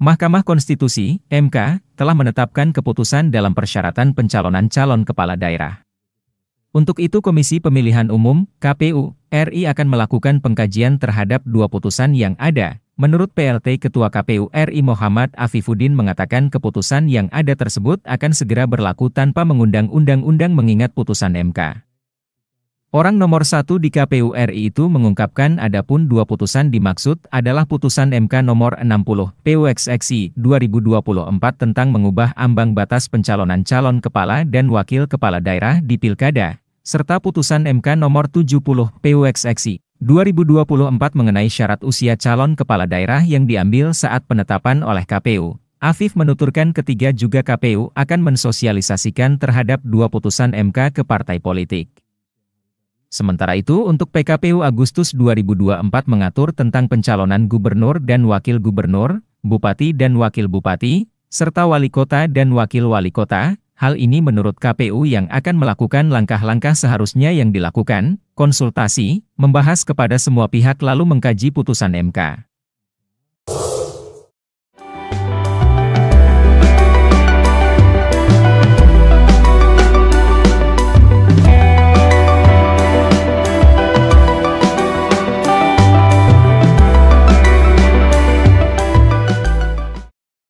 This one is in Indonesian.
Mahkamah Konstitusi, MK, telah menetapkan keputusan dalam persyaratan pencalonan calon kepala daerah. Untuk itu Komisi Pemilihan Umum, KPU, RI akan melakukan pengkajian terhadap dua putusan yang ada. Menurut PLT Ketua KPU RI Muhammad Afifuddin mengatakan keputusan yang ada tersebut akan segera berlaku tanpa mengundang undang-undang mengingat putusan MK. Orang nomor satu di KPU RI itu mengungkapkan adapun dua putusan dimaksud adalah putusan MK nomor 60 PUXXI 2024 tentang mengubah ambang batas pencalonan calon kepala dan wakil kepala daerah di Pilkada, serta putusan MK nomor 70 PUXXI 2024 mengenai syarat usia calon kepala daerah yang diambil saat penetapan oleh KPU. Afif menuturkan ketiga juga KPU akan mensosialisasikan terhadap dua putusan MK ke partai politik. Sementara itu, untuk PKPU Agustus 2024 mengatur tentang pencalonan gubernur dan wakil gubernur, bupati dan wakil bupati, serta wali kota dan wakil wali kota. Hal ini menurut KPU yang akan melakukan langkah-langkah seharusnya yang dilakukan, konsultasi, membahas kepada semua pihak lalu mengkaji putusan MK.